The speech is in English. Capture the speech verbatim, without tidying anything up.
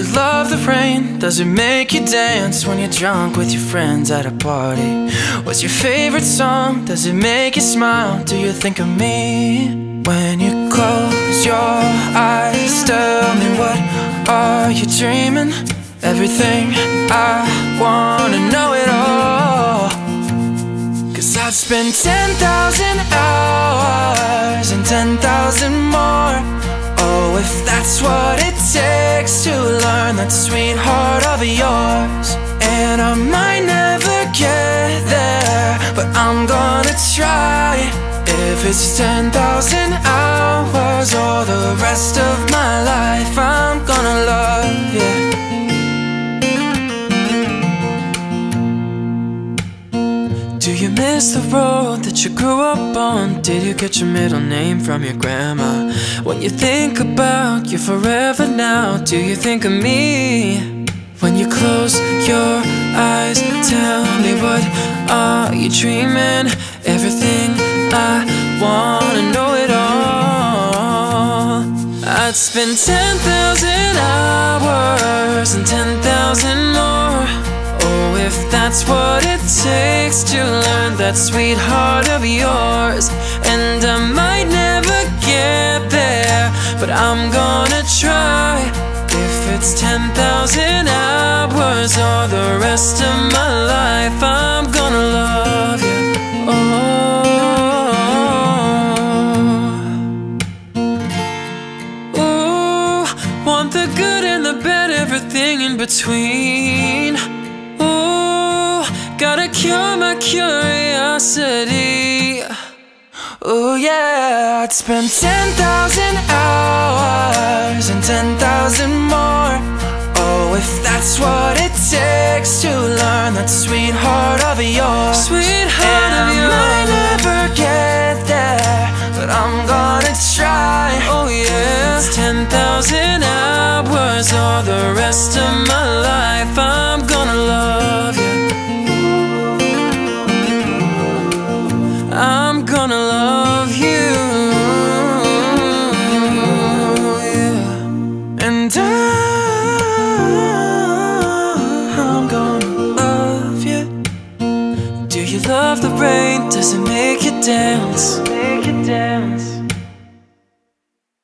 you love the rain? Does it make you dance when you're drunk with your friends at a party? What's your favorite song? Does it make you smile? Do you think of me when you close your eyes? Tell me, what are you dreaming? Everything, I wanna know it all, 'cause I've spent ten thousand hours and ten thousand more. Oh, if that's what it takes to learn that sweetheart of yours. And I might never get there, but I'm gonna try. If it's ten thousand hours or the rest of my life, I'm gonna love you. Do you miss the road that you grew up on? Did you get your middle name from your grandma? When you think about you forever now, do you think of me? When you close your eyes, tell me, what are you dreaming? Everything, I wanna know it all. I'd spend ten thousand hours and ten thousand more. Oh, if that's what it takes to learn that sweetheart of yours. And I might never get there, but I'm gonna try. If it's ten thousand hours or the rest of my life, I'm gonna love you. Oh. Ooh, want the good and the bad, everything in between. Gotta cure my curiosity. Oh yeah, I'd spend ten thousand hours and ten thousand more. Oh, if that's what it takes to learn that sweetheart of yours. Sweetheart of yours. And I might never get there, but I'm gonna try. Oh yeah, it's ten thousand hours or the rest of my life, I'm gonna love you. I'm gonna love you, yeah. And I, I'm gonna love you. Do you love the rain? Does it make you dance?